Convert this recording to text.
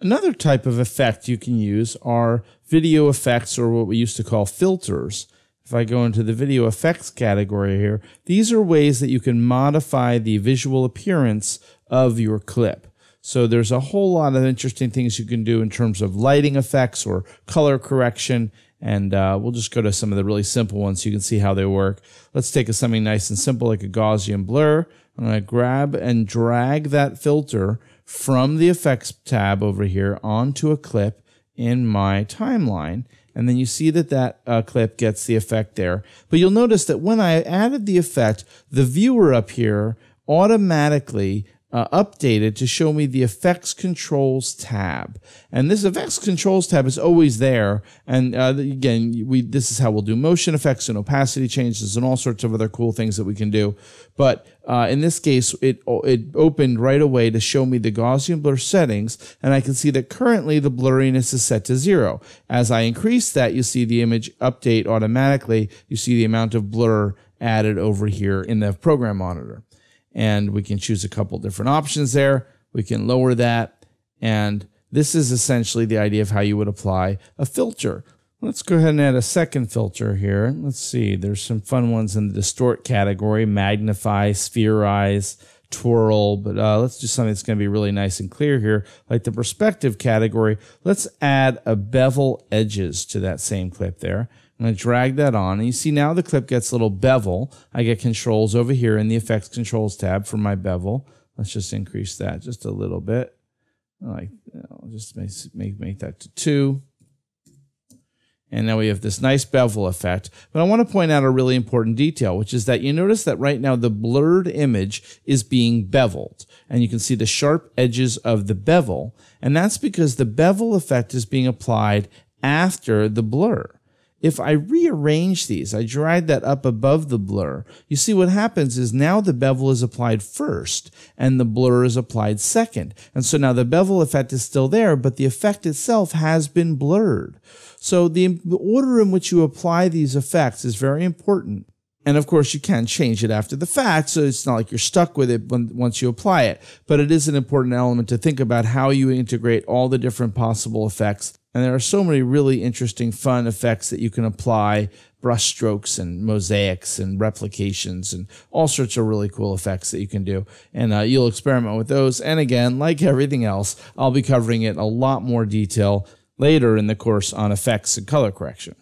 Another type of effect you can use are video effects, or what we used to call filters. If I go into the video effects category here, these are ways that you can modify the visual appearance of your clip. So there's a whole lot of interesting things you can do in terms of lighting effects or color correction. And we'll just go to some of the really simple ones so you can see how they work. Let's take something nice and simple like a Gaussian blur. I'm going to grab and drag that filter from the effects tab over here onto a clip in my timeline. And then you see that clip gets the effect there. But you'll notice that when I added the effect, the viewer up here automatically updated to show me the effects controls tab. And this effects controls tab is always there. And again, this is how we'll do motion effects and opacity changes and all sorts of other cool things that we can do. But in this case, it opened right away to show me the Gaussian blur settings. And I can see that currently the blurriness is set to 0. As I increase that, you see the image update automatically. You see the amount of blur added over here in the program monitor. And we can choose a couple different options there. We can lower that. And this is essentially the idea of how you would apply a filter. Let's go ahead and add a second filter here. Let's see, there's some fun ones in the distort category: magnify, spherize, twirl. But let's do something that's going to be really nice and clear here, like the perspective category. Let's add a bevel edges to that same clip there. I'm going to drag that on, and you see now the clip gets a little bevel. I get controls over here in the effects controls tab for my bevel. Let's just increase that just a little bit. I'll just make that to 2. And now we have this nice bevel effect. But I want to point out a really important detail, which is that you notice that right now the blurred image is being beveled. And you can see the sharp edges of the bevel. And that's because the bevel effect is being applied after the blur. If I rearrange these, I drag that up above the blur, you see what happens is now the bevel is applied first and the blur is applied second. And so now the bevel effect is still there, but the effect itself has been blurred. So the order in which you apply these effects is very important. And of course, you can change it after the fact, so it's not like you're stuck with it once you apply it. But it is an important element to think about how you integrate all the different possible effects. And there are so many really interesting, fun effects that you can apply: brush strokes and mosaics and replications and all sorts of really cool effects that you can do. And you'll experiment with those. And again, like everything else, I'll be covering it in a lot more detail later in the course on effects and color correction.